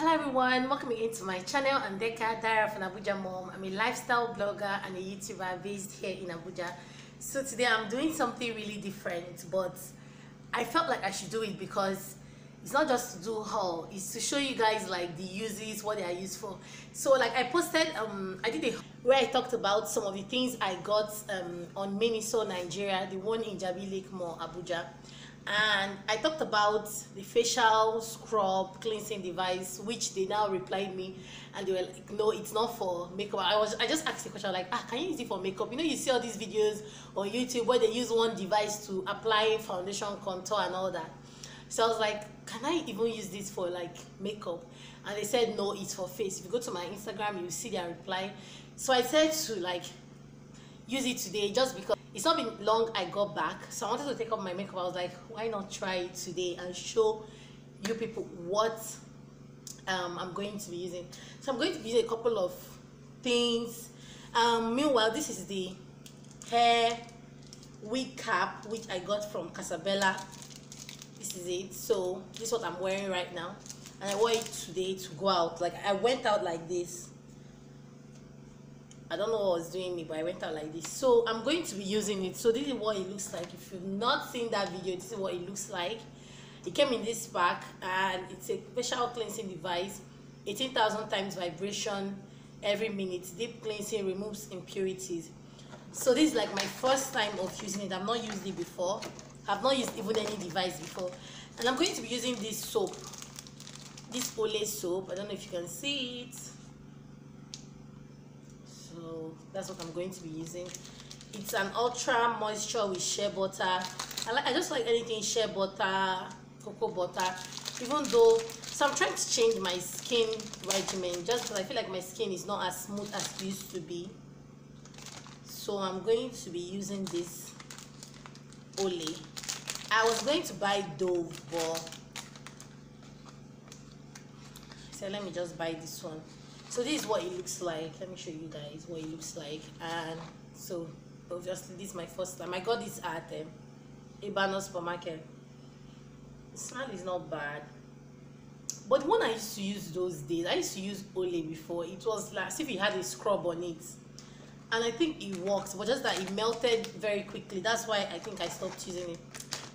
Hello everyone, welcome again to my channel. I'm Dekka, Diary of an Abuja Mom. I'm a lifestyle blogger and a YouTuber based here in Abuja. So today I'm doing something really different, but I felt like I should do it because it's not just to do haul, it's to show you guys like the uses, what they are used for. So like I posted, I did a where I talked about some of the things I got on MINISO Nigeria, the one in Jabi Lake Mall, Abuja. And I talked about the facial scrub cleansing device, which they now replied me and they were like, no, it's not for makeup. I just asked the question like, can you use it for makeup? You know, you see all these videos on YouTube where they use one device to apply foundation, contour and all that. So I was like, can I even use this for like makeup? And they said, no, it's for face. If you go to my Instagram, you'll see their reply. So I said to like use it today just because it's not been long I got back, so I wanted to take up my makeup. I was like, why not try it today and show you people what I'm going to be using. So I'm going to be using a couple of things. Meanwhile, this is the hair wig cap which I got from Casabella. This is it. So this is what I'm wearing right now, and I wore it today to go out. Like I went out like this. I don't know what was doing me, but I went out like this. So I'm going to be using it. So this is what it looks like. If you've not seen that video, this is what it looks like. It came in this pack, and it's a facial cleansing device. 18,000 times vibration every minute. Deep cleansing, removes impurities. So this is like my first time of using it. I've not used it before. I've not used even any device before. And I'm going to be using this soap. This Olay soap. I don't know if you can see it. So that's what I'm going to be using. It's an ultra moisture with shea butter. I just like anything shea butter, cocoa butter, even though, so I'm trying to change my skin regimen just because I feel like my skin is not as smooth as it used to be. So I'm going to be using this Olay. I was going to buy Dove, but so let me just buy this one. So this is what it looks like. Let me show you guys what it looks like. And so obviously this is my first time. I got this at Ebano supermarket. The smell is not bad, but when I used to use those days, I used to use Olay before. It was like as if it had a scrub on it, and I think it works, but just that it melted very quickly. That's why I think I stopped using it.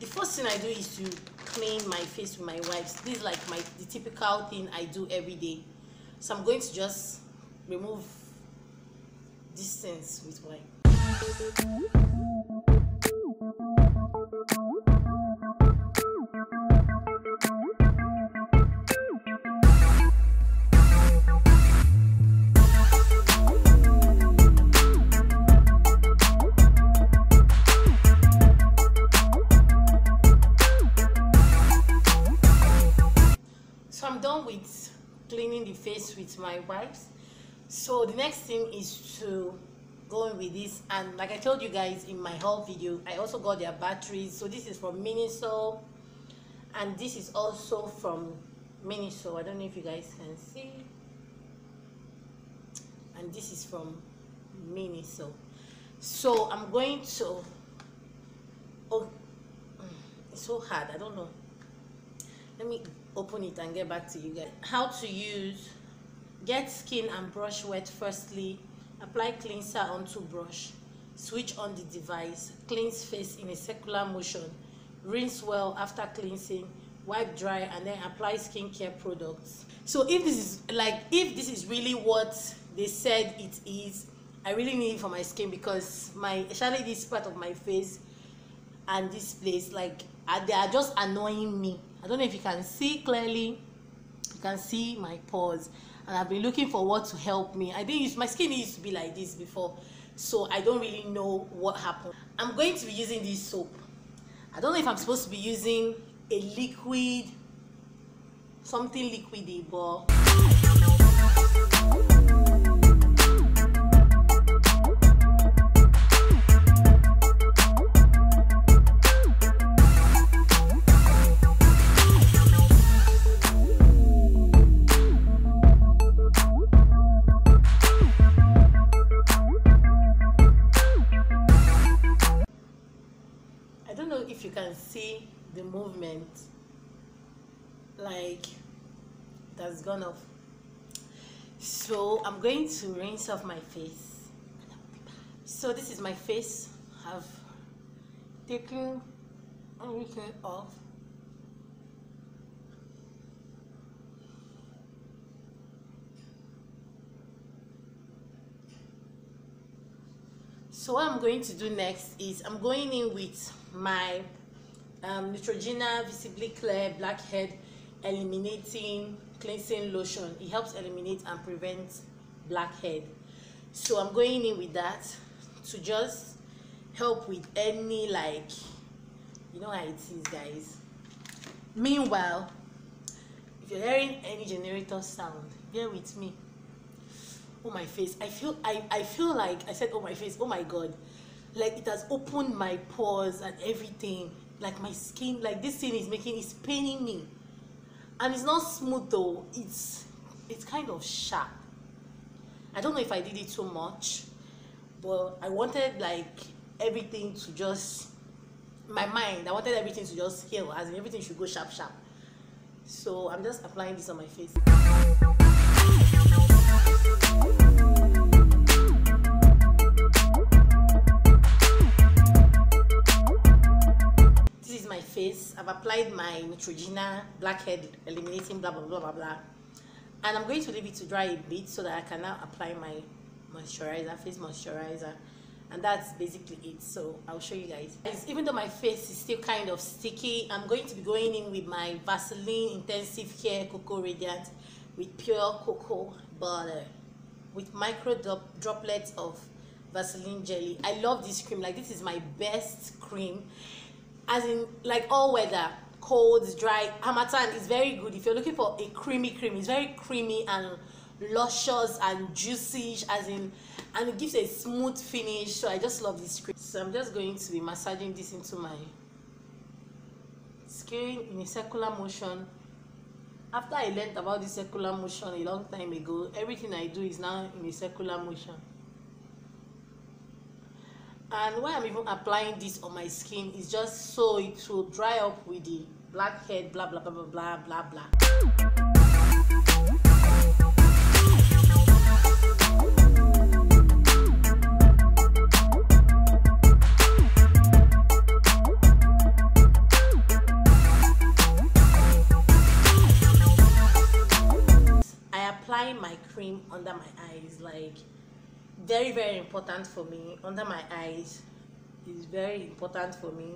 The first thing I do is to clean my face with my wipes. This is like the typical thing I do every day. So I'm going to just remove distance with white. So I'm done with cleaning the face with my wipes. So the next thing is to go in with this, and like I told you guys in my haul video, I also got their batteries. So this is from MINISO, and this is also from MINISO. I don't know if you guys can see, and this is from MINISO. So I'm going to, oh, it's so hard, I don't know. Let me open it and get back to you guys. How to use: get skin and brush wet firstly, apply cleanser onto brush, switch on the device, cleanse face in a circular motion, rinse well after cleansing, wipe dry, and then apply skincare products. So if this is really what they said it is, I really need it for my skin, because especially this part of my face and this place, like they are just annoying me. I don't know if you can see clearly. You can see my pores, and I've been looking for what to help me. I didn't use, my skin used to be like this before, so I don't really know what happened. I'm going to be using this soap. I don't know if I'm supposed to be using a liquid, something liquidy, but if you can see the movement, like that's gone off. So I'm going to rinse off my face and I'll be back. So this is my face. I've taken everything off. So what I'm going to do next is I'm going in with my Neutrogena Visibly Clear Blackhead Eliminating Cleansing Lotion. It helps eliminate and prevent blackhead. So I'm going in with that to just help with any, like, you know how it is, guys. Meanwhile, if you're hearing any generator sound, bear with me. Oh my face. I feel like I said oh my face, oh my god. Like it has opened my pores and everything. Like my skin, like this thing is making, it's paining me. And it's not smooth though, it's kind of sharp. I don't know if I did it too much, but I wanted like everything to just, my mind, I wanted everything to just heal, as in everything should go sharp sharp. So I'm just applying this on my face. This is my face. I've applied my Neutrogena Blackhead Eliminating blah blah blah blah blah, and I'm going to leave it to dry a bit so that I can now apply my moisturizer, face moisturizer, and that's basically it. So I'll show you guys. Even though my face is still kind of sticky, I'm going to be going in with my Vaseline Intensive Care Cocoa Radiant with pure cocoa butter with micro droplets of Vaseline jelly. I love this cream. Like, this is my best cream, as in, like, all weather, colds, dry, Hamatan is very good. If you're looking for a creamy cream, it's very creamy and luscious and juicy, as in, and it gives a smooth finish. So I just love this cream. So I'm just going to be massaging this into my skin in a circular motion. After I learned about the circular motion a long time ago, everything I do is now in a circular motion. And why I'm even applying this on my skin is just so it will dry up with the blackhead, blah blah blah blah blah blah blah. My cream under my eyes, like, very very important for me. Under my eyes is very important for me.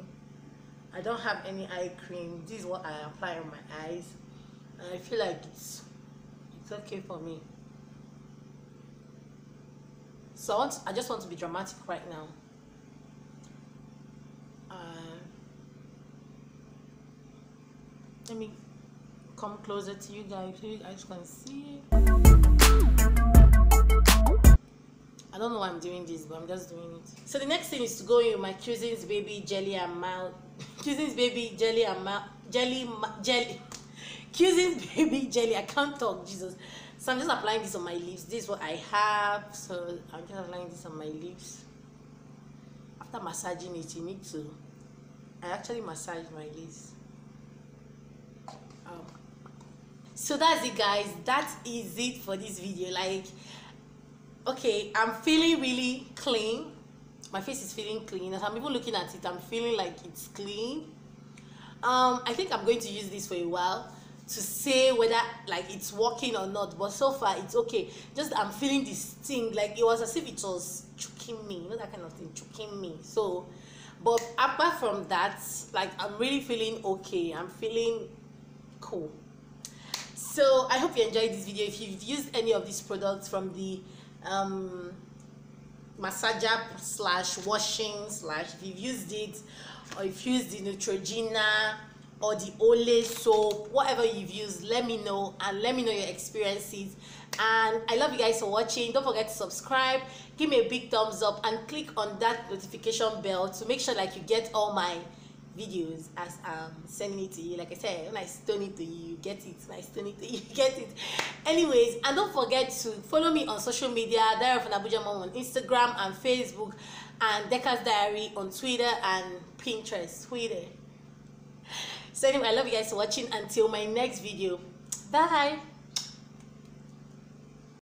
I don't have any eye cream. This is what I apply on my eyes, and I feel like it's okay for me. So I just want to be dramatic right now. Let me come closer to you guys so you guys can see it. I don't know why I'm doing this, but I'm just doing it. So the next thing is to go in with my Cousins Baby Jelly and Mild Cousins Baby Jelly and Mild Jelly Cousins Baby Jelly. I can't talk, Jesus. So I'm just applying this on my lips. This is what I have, so I'm just applying this on my lips. After massaging it, you need to, I actually massage my lips. So that's it, guys. That is it for this video. Like, okay, I'm feeling really clean. My face is feeling clean. As I'm even looking at it, I'm feeling like it's clean. I think I'm going to use this for a while to say whether, like, it's working or not. But so far, it's okay. Just I'm feeling this thing. Like, it was as if it was choking me. You know, that kind of thing, choking me. So, but apart from that, like, I'm really feeling okay. I'm feeling cool. So I hope you enjoyed this video. If you've used any of these products from the massager slash washing slash, if you've used it, or if you've used the Neutrogena or the Olay soap, whatever you've used, let me know, and let me know your experiences. And I love you guys for watching. Don't forget to subscribe, give me a big thumbs up, and click on that notification bell to make sure, like, you get all my videos as I'm sending it to you. Like I said, when I stone it to you, you get it. When I stone it to you, you get it. Anyways, and don't forget to follow me on social media, Diary of an Abuja Mom on Instagram and Facebook, and Dekka's Diary on Twitter and Pinterest. Twitter. So anyway, I love you guys for watching. Until my next video, bye.